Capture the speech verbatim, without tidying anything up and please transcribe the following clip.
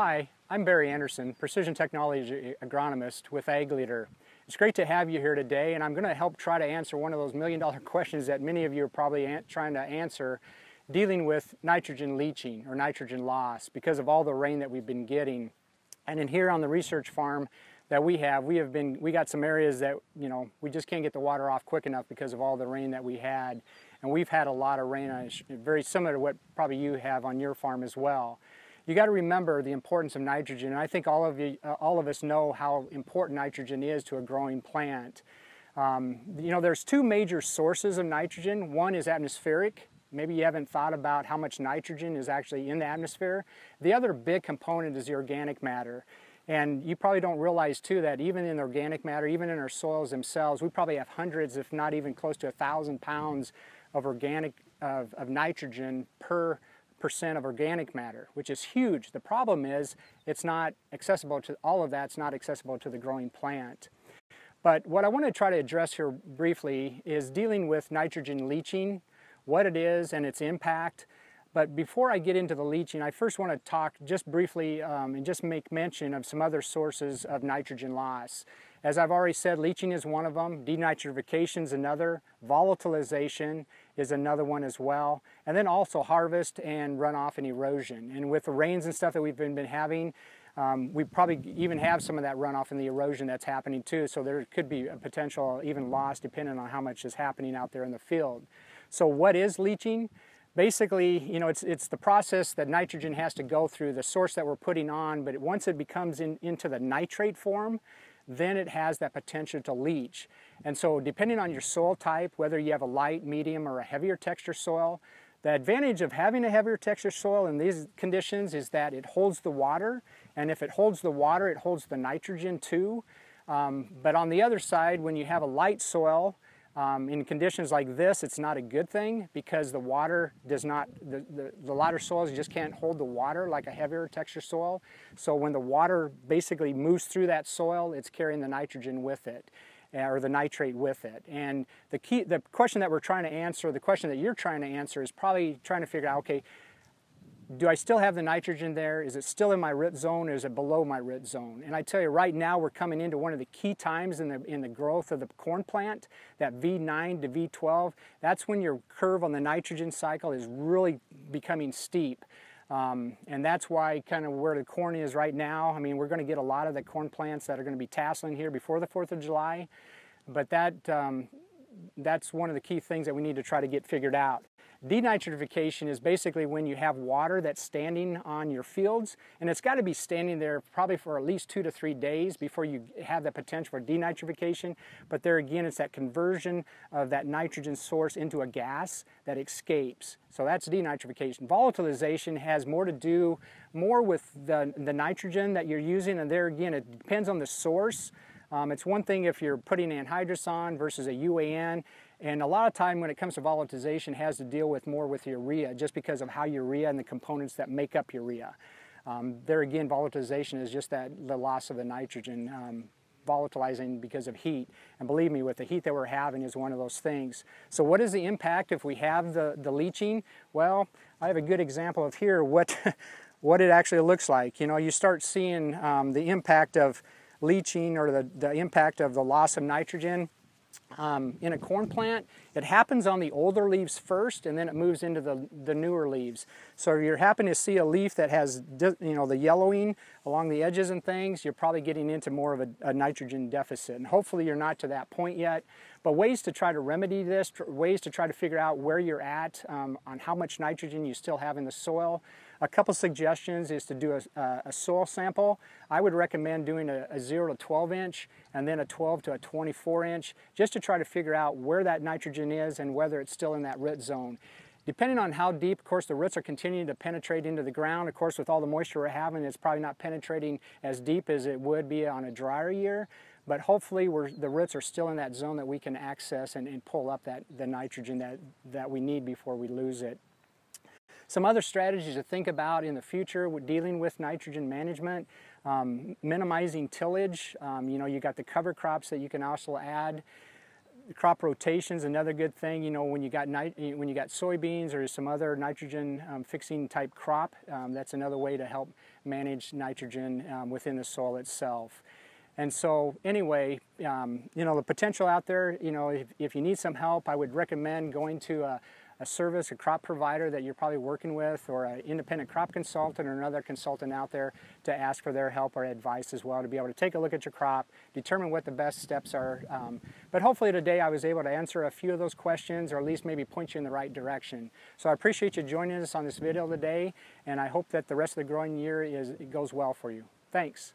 Hi, I'm Barry Anderson, Precision Technology Agronomist with Ag Leader. It's great to have you here today, and I'm going to help try to answer one of those million dollar questions that many of you are probably trying to answer, dealing with nitrogen leaching or nitrogen loss because of all the rain that we've been getting. And in here on the research farm that we have, we have been, we got some areas that, you know, we just can't get the water off quick enough because of all the rain that we had. And we've had a lot of rain, on, very similar to what probably you have on your farm as well. You got to remember the importance of nitrogen, and I think all of you, uh, all of us know how important nitrogen is to a growing plant. Um, you know, there's two major sources of nitrogen. One is atmospheric. Maybe you haven't thought about how much nitrogen is actually in the atmosphere. The other big component is the organic matter. And you probably don't realize too that even in organic matter, even in our soils themselves, we probably have hundreds, if not even close to a thousand pounds of organic of, of nitrogen per percent of organic matter, which is huge. The problem is it's not accessible to all of that's not accessible to the growing plant. But what I want to try to address here briefly is dealing with nitrogen leaching, what it is and its impact. But before I get into the leaching, I first want to talk just briefly um, and just make mention of some other sources of nitrogen loss. As I've already said, leaching is one of them, denitrification is another, volatilization is another one as well, and then also harvest and runoff and erosion. And with the rains and stuff that we've been, been having, um, we probably even have some of that runoff and the erosion that's happening too, so there could be a potential even loss depending on how much is happening out there in the field. So what is leaching? Basically, you know, it's, it's the process that nitrogen has to go through, the source that we're putting on, but once it becomes in, into the nitrate form, then it has that potential to leach. And so depending on your soil type, whether you have a light, medium, or a heavier texture soil, the advantage of having a heavier texture soil in these conditions is that it holds the water, and if it holds the water, it holds the nitrogen too. Um, but on the other side, when you have a light soil, Um, in conditions like this, it's not a good thing because the water does not, the, the, the lighter soils just can't hold the water like a heavier texture soil. So when the water basically moves through that soil, it's carrying the nitrogen with it, or the nitrate with it. And the key, the question that we're trying to answer, the question that you're trying to answer is probably trying to figure out, okay, do I still have the nitrogen there? Is it still in my root zone? Or is it below my root zone? And I tell you right now, we're coming into one of the key times in the, in the growth of the corn plant, that V nine to V twelve. That's when your curve on the nitrogen cycle is really becoming steep. Um, and that's why kind of where the corn is right now. I mean, we're going to get a lot of the corn plants that are going to be tasseling here before the fourth of July. But that, um, that's one of the key things that we need to try to get figured out. Denitrification is basically when you have water that's standing on your fields, and it's got to be standing there probably for at least two to three days before you have the potential for denitrification. But there again, it's that conversion of that nitrogen source into a gas that escapes. So that's denitrification. Volatilization has more to do more with the, the nitrogen that you're using, and there again, it depends on the source. Um, it's one thing if you're putting anhydrous on versus a U A N, and a lot of time when it comes to volatilization, it has to deal with more with urea just because of how urea and the components that make up urea. Um, there again, volatilization is just that the loss of the nitrogen, um, volatilizing because of heat. And believe me, with the heat that we're having is one of those things. So what is the impact if we have the, the leaching? Well, I have a good example of here what, what it actually looks like. You know, you start seeing um, the impact of leaching or the, the impact of the loss of nitrogen um, in a corn plant. It happens on the older leaves first, and then it moves into the, the newer leaves. So if you're happening to see a leaf that has, you know, the yellowing along the edges and things, you're probably getting into more of a, a nitrogen deficit. And hopefully you're not to that point yet. But ways to try to remedy this, ways to try to figure out where you're at um, on how much nitrogen you still have in the soil. A couple suggestions is to do a, a soil sample. I would recommend doing a, a zero to twelve inch and then a twelve to a twenty-four inch just to try to figure out where that nitrogen is and whether it's still in that root zone. Depending on how deep, of course, the roots are continuing to penetrate into the ground. Of course, with all the moisture we're having, it's probably not penetrating as deep as it would be on a drier year. But hopefully we're, the roots are still in that zone that we can access and, and pull up that, the nitrogen that, that we need before we lose it. Some other strategies to think about in the future with dealing with nitrogen management, um, minimizing tillage. Um, you know, you got the cover crops that you can also add. crop rotation's another good thing. You know, when you got nit when you got soybeans or some other nitrogen um, fixing type crop, um, that's another way to help manage nitrogen um, within the soil itself. And so anyway, um, you know, the potential out there, you know, if, if you need some help, I would recommend going to a, a service, a crop provider that you're probably working with, or an independent crop consultant or another consultant out there, to ask for their help or advice as well, to be able to take a look at your crop, determine what the best steps are. Um, but hopefully today I was able to answer a few of those questions, or at least maybe point you in the right direction. So I appreciate you joining us on this video today, and I hope that the rest of the growing year is, it goes well for you. Thanks.